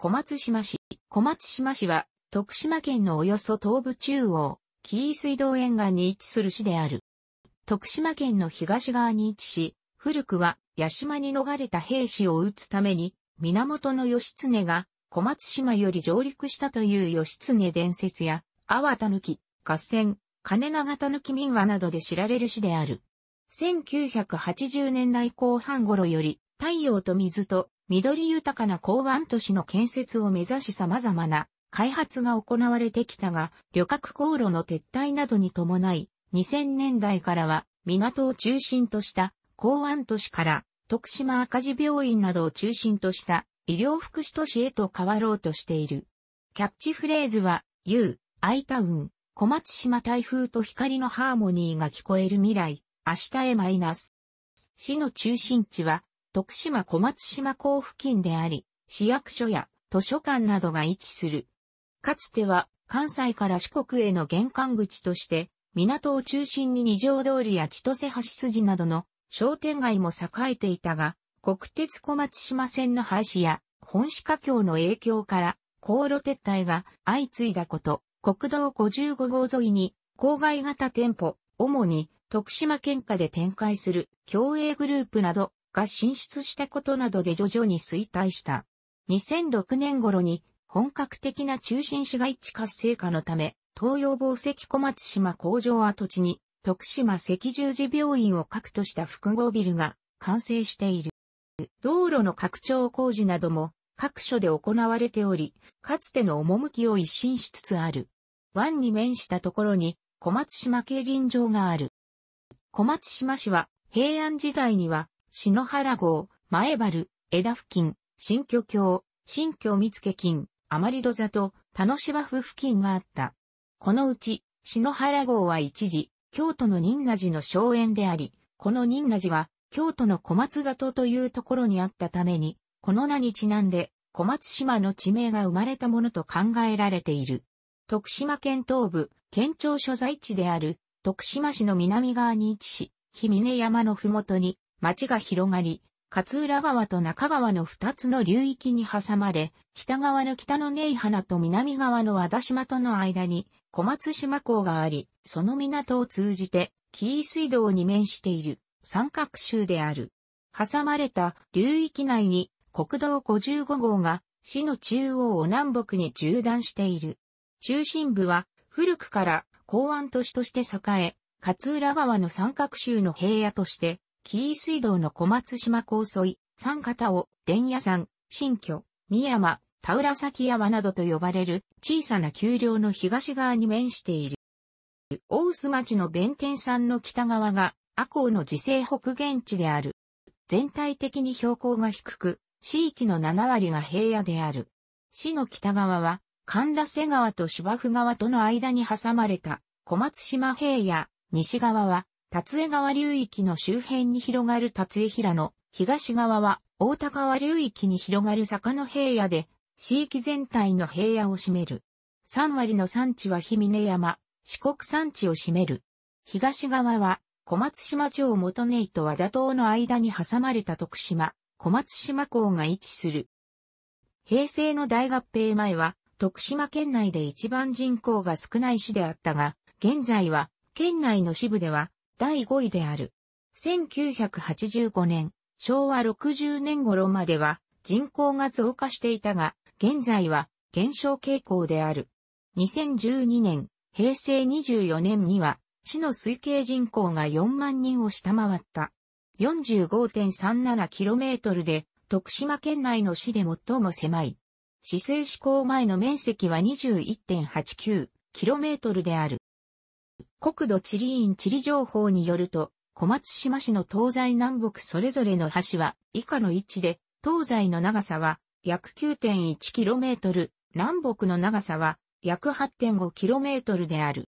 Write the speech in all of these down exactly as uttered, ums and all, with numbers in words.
小松島市。小松島市は、徳島県のおよそ東部中央、紀伊水道沿岸に位置する市である。徳島県の東側に位置し、古くは屋島に逃れた兵士を撃つために、源義経が小松島より上陸したという義経伝説や、阿波狸、合戦、金長狸民話などで知られる市である。せんきゅうひゃくはちじゅうねんだいこう半頃より、太陽と水と緑豊かな港湾都市の建設を目指し様々な開発が行われてきたが、旅客航路の撤退などに伴い、にせんねんだいからは港を中心とした港湾都市から徳島赤字病院などを中心とした医療福祉都市へと変わろうとしている。キャッチフレーズは、You, I Town、小松島台風と光のハーモニーが聞こえる未来、明日へマイナス。市の中心地は、徳島小松島港付近であり、市役所や図書館などが位置する。かつては関西から四国への玄関口として、港を中心に二条通りや千歳橋筋などの商店街も栄えていたが、国鉄小松島線の廃止や本市架橋の影響から航路撤退が相次いだこと、国道ごじゅうごごう沿いに郊外型店舗、主に徳島県下で展開する共栄グループなど、が進出したことなどで徐々に衰退した。にせんろくねんごろに本格的な中心市街地活性化のため、東洋紡績小松島工場跡地に徳島赤十字病院を核とした複合ビルが完成している。道路の拡張工事なども各所で行われており、かつての趣を一新しつつある。湾に面したところに小松島競輪場がある。小松島市は平安時代には篠原郷、前原、枝付近、新居郷、新居見附近、余戸里、田野芝生付近があった。このうち、篠原郷は一時、京都の仁和寺の荘園であり、この仁和寺は、京都の小松里というところにあったために、この名にちなんで、小松島の地名が生まれたものと考えられている。徳島県東部、県庁所在地である、徳島市の南側に位置し、日峰山のふもとに、町が広がり、勝浦川と中川の二つの流域に挟まれ、北側の北の根井花と南側の和田島との間に小松島港があり、その港を通じて紀伊水道に面している三角州である。挟まれた流域内に国道ごじゅうごごうが市の中央を南北に縦断している。中心部は古くから港湾都市として栄え、勝浦川の三角州の平野として、紀伊水道の小松島港沿い、三方を、伝屋山、新居、三山、田浦崎山などと呼ばれる小さな丘陵の東側に面している。大須町の弁天山の北側が、阿公の自生北限地である。全体的に標高が低く、市域のななわりが平野である。市の北側は、神田瀬川と芝生川との間に挟まれた小松島平野、西側は、辰江川流域の周辺に広がる辰江平野、東側は大田川流域に広がる坂の平野で、市域全体の平野を占める。さんわりの山地は日峰山、四国山地を占める。東側は小松島町元根井と和田島の間に挟まれた徳島、小松島港が位置する。平成の大合併前は、徳島県内で一番人口が少ない市であったが、現在は県内の支部では、だいごいである。せんきゅうひゃくはちじゅうごねん、しょうわろくじゅうねんごろまでは人口が増加していたが、現在は減少傾向である。にせんじゅうにねん、へいせいにじゅうよねんには、市の推計人口がよんまんにんを下回った。よんじゅうごてんさんななキロメートル で、徳島県内の市で最も狭い。市制施行前の面積は にじゅういってんはちきゅうキロメートル である。国土地理院地理情報によると、小松島市の東西南北それぞれの橋は以下の位置で、東西の長さは約 きゅうてんいちキロメートル、南北の長さは約 はちてんごキロメートル である。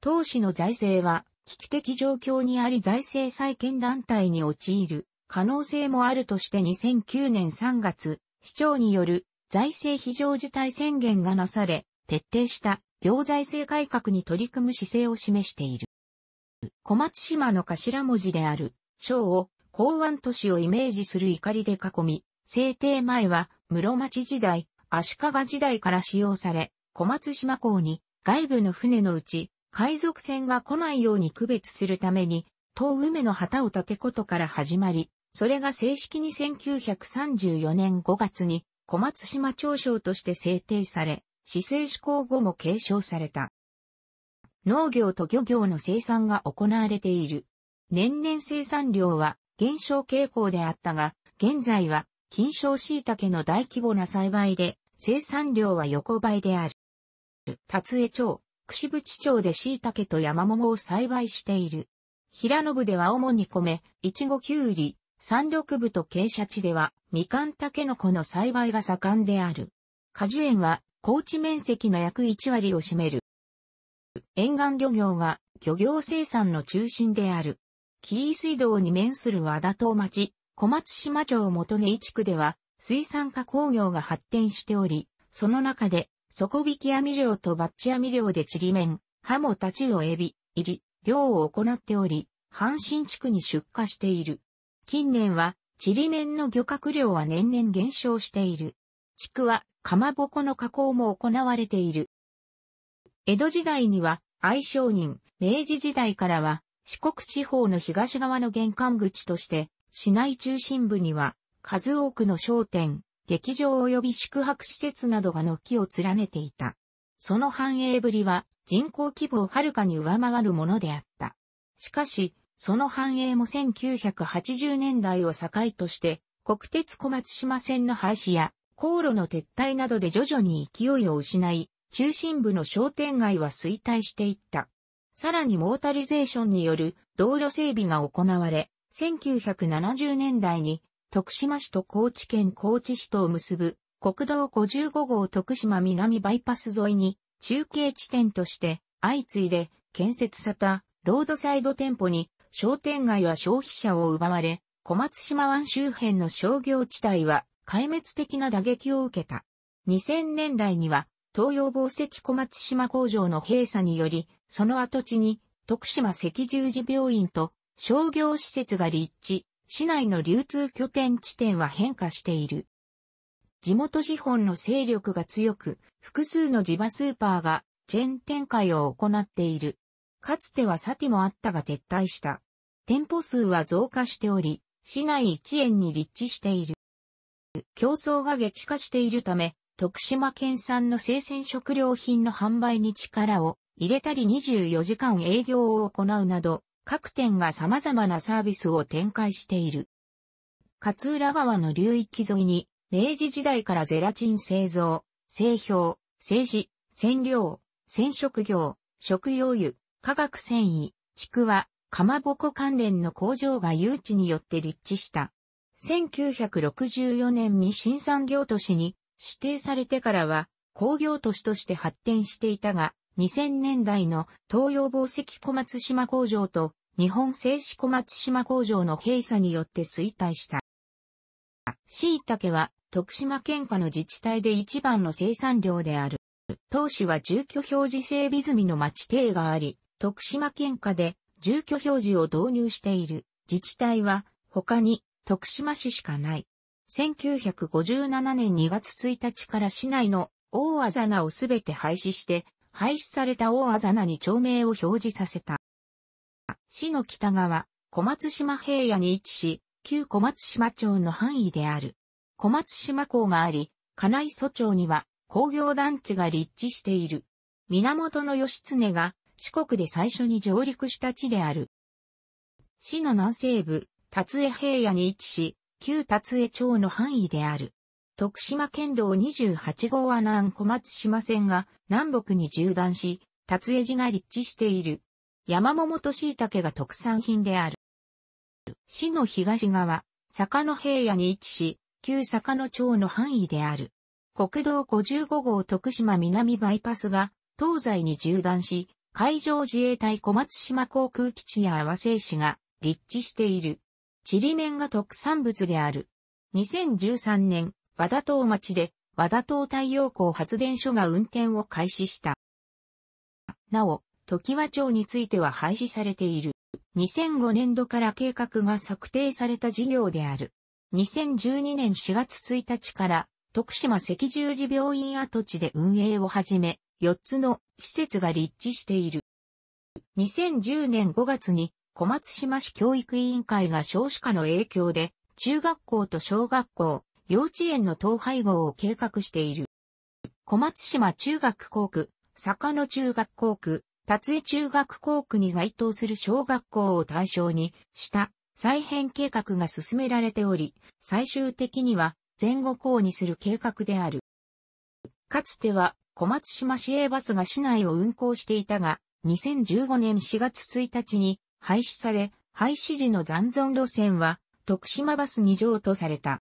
当市の財政は危機的状況にあり財政再建団体に陥る可能性もあるとしてにせんきゅうねんさんがつ、市長による財政非常事態宣言がなされ、徹底した。行財政改革に取り組む姿勢を示している。小松島の頭文字である、章を、港湾都市をイメージする錨で囲み、制定前は室町時代、足利時代から使用され、小松島港に外部の船のうち海賊船が来ないように区別するために、当梅の旗を立てことから始まり、それが正式にせんきゅうひゃくさんじゅうよねんごがつに小松島町章として制定され、市政施行後も継承された。農業と漁業の生産が行われている。年々生産量は減少傾向であったが、現在は菌床椎茸の大規模な栽培で生産量は横ばいである。龍江町、櫛渕町で椎茸と山桃を栽培している。平野部では主に米、いちごきゅうり、山麓部と傾斜地ではみかんたけのこの栽培が盛んである。果樹園は高地面積の約いちわりを占める。沿岸漁業が漁業生産の中心である。紀伊水道に面する和田島町、小松島町元根井地区では水産加工業が発展しており、その中で底引き網漁とバッチ網漁でちりめん、ハモ、タチウオ、エビ、イリ、漁を行っており、阪神地区に出荷している。近年はちりめんの漁獲量は年々減少している。地区はかまぼこの加工も行われている。江戸時代には愛商人、明治時代からは四国地方の東側の玄関口として市内中心部には数多くの商店、劇場及び宿泊施設などが軒を連ねていた。その繁栄ぶりは人口規模をはるかに上回るものであった。しかし、その繁栄もせんきゅうひゃくはちじゅうねんだいを境として国鉄小松島線の廃止や航路の撤退などで徐々に勢いを失い、中心部の商店街は衰退していった。さらにモータリゼーションによる道路整備が行われ、せんきゅうひゃくななじゅうねんだいに徳島市と高知県高知市とを結ぶ国道ごじゅうごごう徳島南バイパス沿いに中継地点として相次いで建設されたロードサイド店舗に商店街は消費者を奪われ、小松島湾周辺の商業地帯は壊滅的な打撃を受けた。にせんねんだいには東洋紡績小松島工場の閉鎖により、その跡地に徳島赤十字病院と商業施設が立地、市内の流通拠点地点は変化している。地元資本の勢力が強く、複数の地場スーパーがチェーン展開を行っている。かつてはサティもあったが撤退した。店舗数は増加しており、市内一円に立地している。競争が激化しているため、徳島県産の生鮮食料品の販売に力を入れたりにじゅうよじかん営業を行うなど、各店が様々なサービスを展開している。勝浦川の流域沿いに、明治時代からゼラチン製造、製氷、製紙、染料、染色業、食用油、化学繊維、ちくわ、かまぼこ関連の工場が誘致によって立地した。せんきゅうひゃくろくじゅうよねんに新産業都市に、指定されてからは工業都市として発展していたが、にせんねんだいの東洋紡績小松島工場と日本製紙小松島工場の閉鎖によって衰退した。椎茸は徳島県下の自治体で一番の生産量である。当市は住居表示整備済みの町邸があり、徳島県下で住居表示を導入している自治体は他に徳島市しかない。せんきゅうひゃくごじゅうななねんにがつついたちから市内の大あざなをすべて廃止して、廃止された大あざなに町名を表示させた。市の北側、小松島平野に位置し、旧小松島町の範囲である。小松島港があり、金磯町には工業団地が立地している。源義経が四国で最初に上陸した地である。市の南西部、龍江平野に位置し、旧龍江町の範囲である。徳島県道にじゅうはちごうは南小松島線が南北に縦断し、龍江寺が立地している。山桃と椎茸が特産品である。市の東側、坂野平野に位置し、旧坂野町の範囲である。国道ごじゅうごごう徳島南バイパスが東西に縦断し、海上自衛隊小松島航空基地や阿波製紙が立地している。ちりめんが特産物である。にせんじゅうさんねん、和田島町で和田島太陽光発電所が運転を開始した。なお、常盤町については廃止されている。にせんごねんどから計画が策定された事業である。にせんじゅうにねんしがつついたちから徳島赤十字病院跡地で運営を始め、よっつの施設が立地している。にせんじゅうねんごがつに小松島市教育委員会が少子化の影響で、中学校と小学校、幼稚園の統廃合を計画している。小松島中学校区、坂野中学校区、辰江中学校区に該当する小学校を対象にした再編計画が進められており、最終的には全後校にする計画である。かつては小松島市営バスが市内を運行していたが、にせんじゅうごねんしがつついたちに廃止され、廃止時の残存路線は徳島バスにじょうとされた。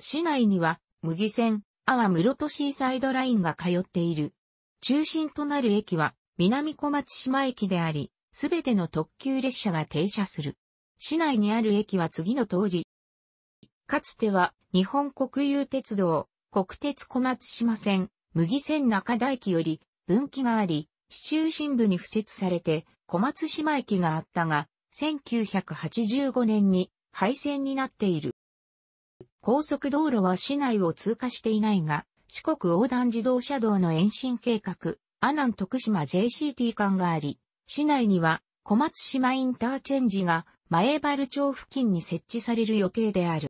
市内には牟岐線、阿波室戸シーサイドラインが通っている。中心となる駅は南小松島駅であり、すべての特急列車が停車する。市内にある駅は次の通り。かつては日本国有鉄道、国鉄小松島線、牟岐線中田駅より分岐があり、市中心部に敷設されて小松島駅があったが、せんきゅうひゃくはちじゅうごねんに廃線になっている。高速道路は市内を通過していないが、四国横断自動車道の延伸計画、阿南徳島 ジェイシーティー 間があり、市内には小松島インターチェンジが前原町付近に設置される予定である。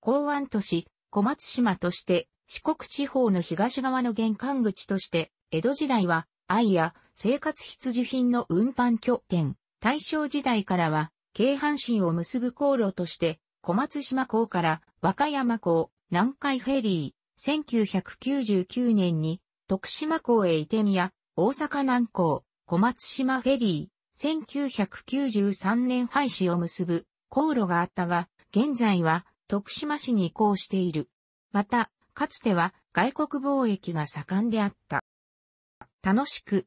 港湾都市、小松島として、四国地方の東側の玄関口として、江戸時代は藍や生活必需品の運搬拠点、大正時代からは、京阪神を結ぶ航路として、小松島港から和歌山港、南海フェリー、せんきゅうひゃくきゅうじゅうきゅうねんに徳島港へ移転や大阪南港、小松島フェリー、せんきゅうひゃくきゅうじゅうさんねん廃止を結ぶ航路があったが、現在は徳島市に移行している。また、かつては外国貿易が盛んであった。楽しく